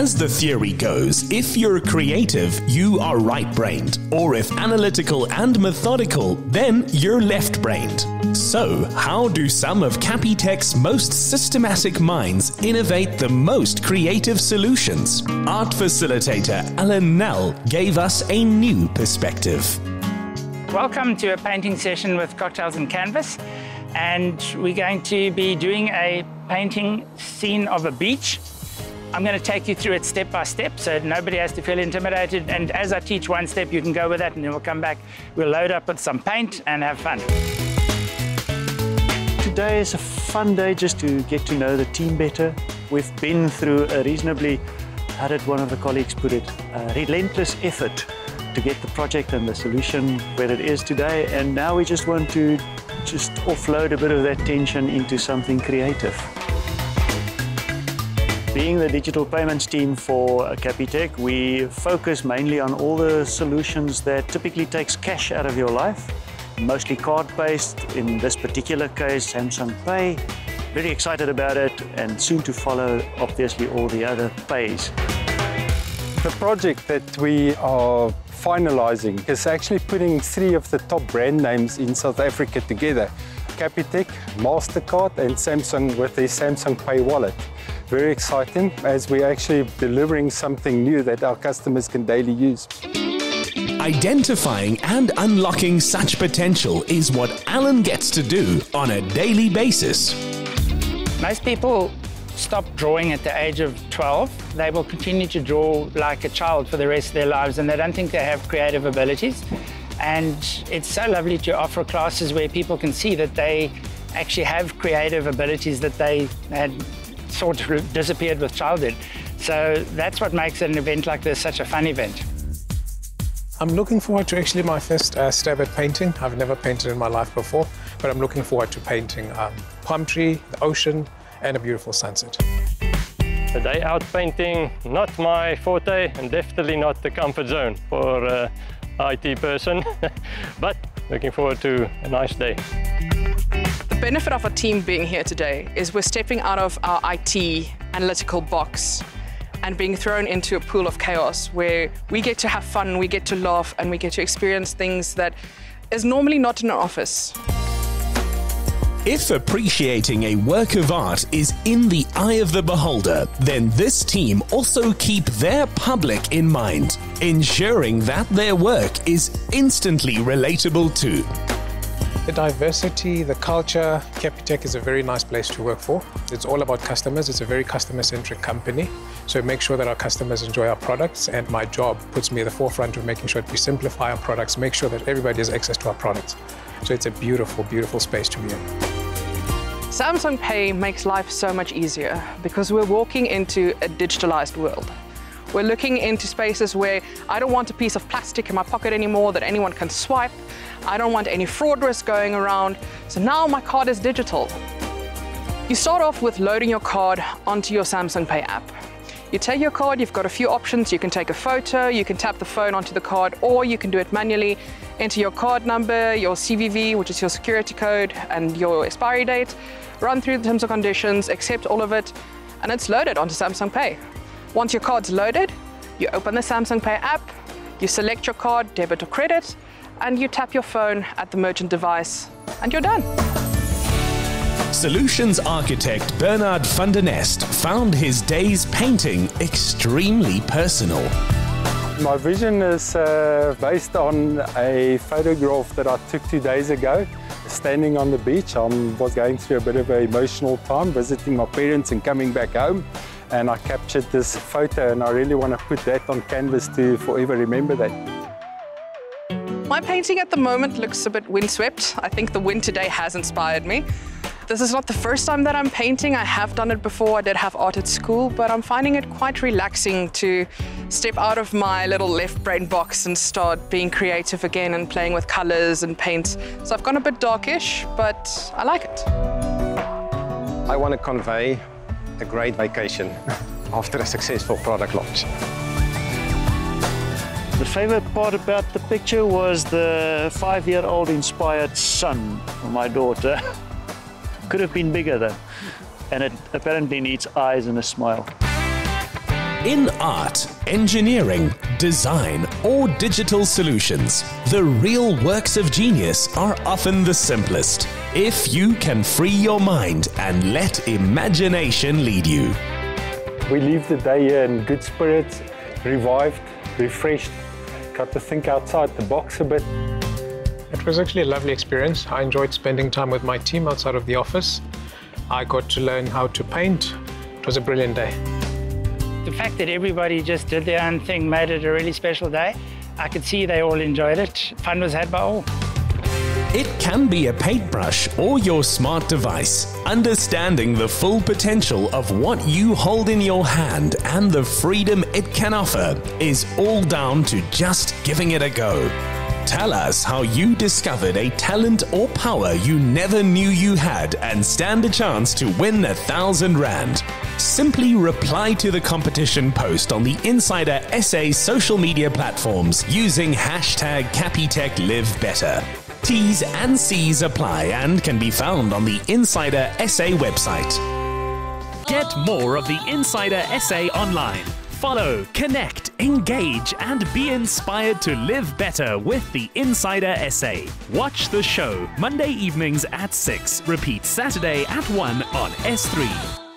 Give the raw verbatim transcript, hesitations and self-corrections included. As the theory goes, if you're creative, you are right-brained, or if analytical and methodical, then you're left-brained. So, how do some of Capitec's most systematic minds innovate the most creative solutions? Art facilitator Alan Nell gave us a new perspective. Welcome to a painting session with Cocktails and Canvas, and we're going to be doing a painting scene of a beach. I'm going to take you through it step by step so nobody has to feel intimidated, and as I teach one step you can go with that, and then we'll come back, we'll load up with some paint and have fun. Today is a fun day just to get to know the team better. We've been through a reasonably, how did one of the colleagues put it, a relentless effort to get the project and the solution where it is today, and now we just want to just offload a bit of that tension into something creative. Being the digital payments team for Capitec, we focus mainly on all the solutions that typically takes cash out of your life, mostly card-based, in this particular case Samsung Pay. Very excited about it, and soon to follow obviously all the other pays. The project that we are finalizing is actually putting three of the top brand names in South Africa together. Capitec, Mastercard and Samsung with their Samsung Pay wallet. Very exciting as we're actually delivering something new that our customers can daily use. Identifying and unlocking such potential is what Alan gets to do on a daily basis. Most people stop drawing at the age of twelve, they will continue to draw like a child for the rest of their lives, and they don't think they have creative abilities. And it's so lovely to offer classes where people can see that they actually have creative abilities that they had sort of disappeared with childhood. So that's what makes an event like this such a fun event. I'm looking forward to actually my first uh, stab at painting. I've never painted in my life before, but I'm looking forward to painting um, palm tree, the ocean, and a beautiful sunset. A day out painting, not my forte and definitely not the comfort zone for an I T person, but looking forward to a nice day. The benefit of our team being here today is we're stepping out of our I T analytical box and being thrown into a pool of chaos where we get to have fun, we get to laugh, and we get to experience things that is normally not in an office. If appreciating a work of art is in the eye of the beholder, then this team also keep their public in mind, ensuring that their work is instantly relatable to. The diversity, the culture, Capitec is a very nice place to work for. It's all about customers. It's a very customer-centric company. So make sure that our customers enjoy our products, and my job puts me at the forefront of making sure that we simplify our products, make sure that everybody has access to our products. So it's a beautiful, beautiful space to be in. Samsung Pay makes life so much easier because we're walking into a digitalized world. We're looking into spaces where I don't want a piece of plastic in my pocket anymore that anyone can swipe. I don't want any fraud risk going around. So now my card is digital. You start off with loading your card onto your Samsung Pay app. You take your card, you've got a few options. You can take a photo, you can tap the phone onto the card, or you can do it manually. Enter your card number, your C V V, which is your security code, and your expiry date. Run through the terms and conditions, accept all of it, and it's loaded onto Samsung Pay. Once your card's loaded, you open the Samsung Pay app, you select your card, debit or credit, and you tap your phone at the merchant device, and you're done. Solutions architect Bernard van der Nest found his day's painting extremely personal. My vision is uh, based on a photograph that I took two days ago. Standing on the beach, I was going through a bit of an emotional time, visiting my parents and coming back home. And I captured this photo, and I really want to put that on canvas to forever remember that. My painting at the moment looks a bit windswept. I think the wind today has inspired me. This is not the first time that I'm painting. I have done it before. I did have art at school, but I'm finding it quite relaxing to step out of my little left brain box and start being creative again and playing with colors and paints. So I've gone a bit darkish, but I like it. I want to convey a great vacation after a successful product launch. The favorite part about the picture was the five-year-old inspired son of my daughter. Could have been bigger though, and it apparently needs eyes and a smile. In art, engineering, design, or digital solutions, the real works of genius are often the simplest, if you can free your mind and let imagination lead you. We leave the day here in good spirits, revived, refreshed, got to think outside the box a bit. It was actually a lovely experience. I enjoyed spending time with my team outside of the office. I got to learn how to paint. It was a brilliant day. The fact that everybody just did their own thing made it a really special day. I could see they all enjoyed it. Fun was had by all. It can be a paintbrush or your smart device. Understanding the full potential of what you hold in your hand and the freedom it can offer is all down to just giving it a go. Tell us how you discovered a talent or power you never knew you had and stand a chance to win a thousand rand. Simply reply to the competition post on the Insider S A social media platforms using hashtag CapitecLiveBetter. T's and C's apply and can be found on the Insider S A website. Get more of the Insider S A online. Follow, connect, engage, and be inspired to live better with the Insider S A. Watch the show Monday evenings at six, repeat Saturday at one on S three.